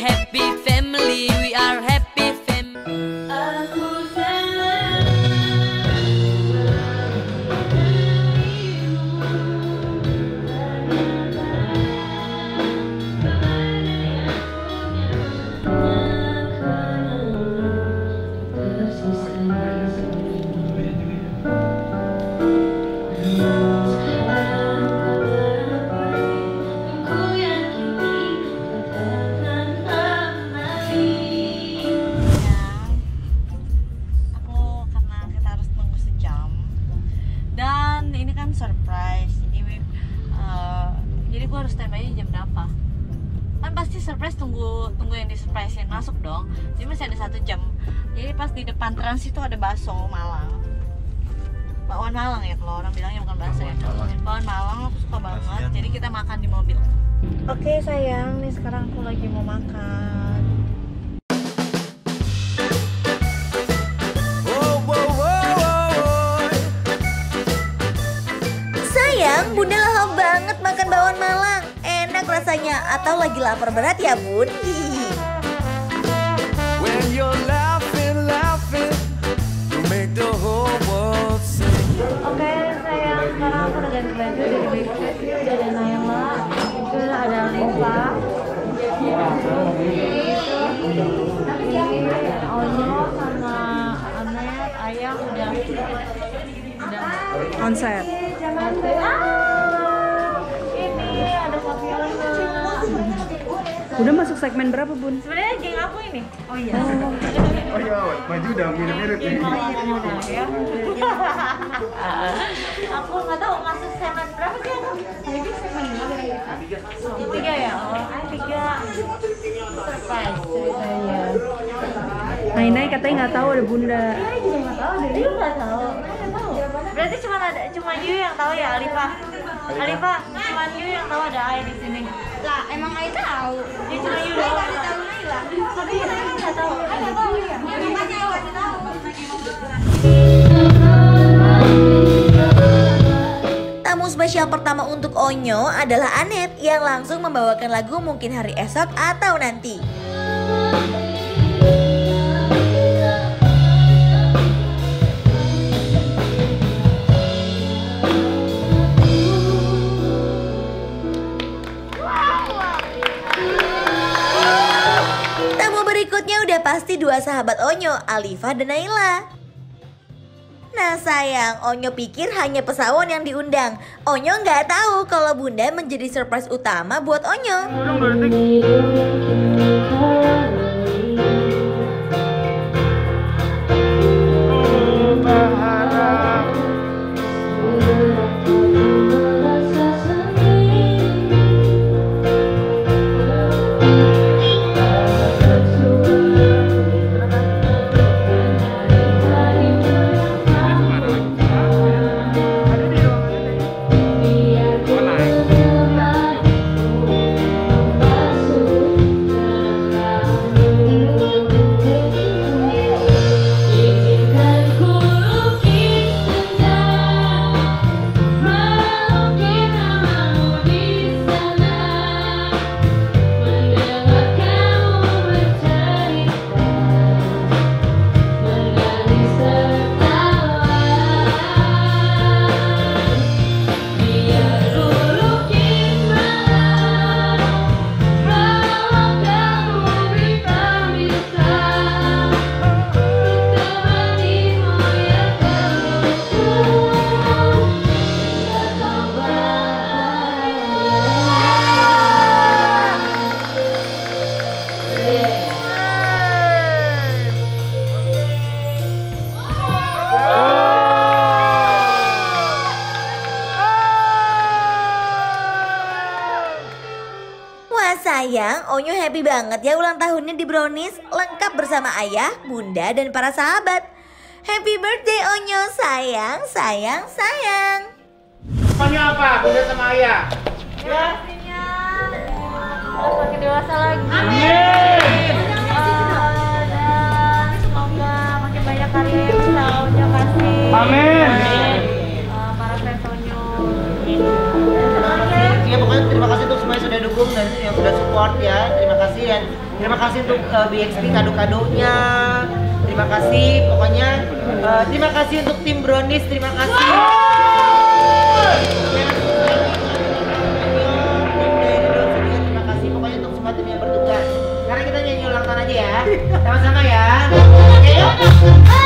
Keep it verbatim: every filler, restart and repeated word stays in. happy family, we are happy family. Aku surprise, jadi uh, jadi gue harus standby jam berapa? Kan pasti surprise, tunggu tunggu yang di surprisein masuk dong. Jadi masih ada satu jam. Jadi pas di depan Trans itu ada bakso Malang, bakwan Malang ya kalau orang bilangnya, bukan bakso ya, bakwan Malang. Aku suka banget. Jadi kita makan di mobil. Oke okay, sayang, nih sekarang aku lagi mau makan. Bunda lahap banget makan bawang Malang. Enak rasanya, atau lagi lapar berat ya bun? Oke sayang, sekarang aku udah ganti baju dari B X P, udah ada Nayla, itu ada Alifah, itu Onyo sama Anneth, Ayah udah udah onset. Ah, ini ada Sofiana. Udah masuk segmen berapa bun? Sebenarnya geng aku ini. Oh iya. Oh iya, maju udah mirip-mirip ini. Aku nggak tahu masuk segmen berapa sih aku. Jadi segmen tiga. Tiga ya? Oh, tiga. Surprise ceritanya. Nainai katanya nggak tahu ada bunda. Iya juga nggak tahu, dia nggak tahu. Berarti cuma ada cuma you yang tahu ya Alifah. Alifah, cuma you yang tahu ada Ai di sini. Lah, emang Ai tahu. Dia cuma you doang. Ai tahu Nayla. Tapi Ai enggak tahu. Ai enggak tahu ya. Makanya Ai enggak tahu. Tamu spesial pertama untuk Onyo adalah Anneth yang langsung membawakan lagu Mungkin Hari Esok atau Nanti. Udah pasti dua sahabat Onyo, Alifah dan Nayla. Nah sayang, Onyo pikir hanya pesawon yang diundang. Onyo nggak tahu kalau bunda menjadi surprise utama buat Onyo. Sayang, Onyo happy banget ya ulang tahunnya di Brownies, lengkap bersama ayah, bunda, dan para sahabat. Happy birthday Onyo, sayang, sayang, sayang. Onyo apa? Bunda sama ayah? Ya, pastinya harus makin dewasa lagi. Amin. Uh, dan semoga makin banyak karya yang bisa Onyo kasih. Amin. Uh, para fans Onyo. Ya pokoknya terima kasih untuk semuanya yang sudah dukung dan yang sudah support ya. Terima kasih. kasih, dan terima kasih untuk uh, B X P kado-kadonya. Terima kasih, pokoknya uh, terima kasih untuk tim Brownies, terima kasih. Terima kasih pokoknya untuk semua tim yang bertugas. Sekarang kita nyanyi ulang tahun aja ya, sama-sama ya. Oke.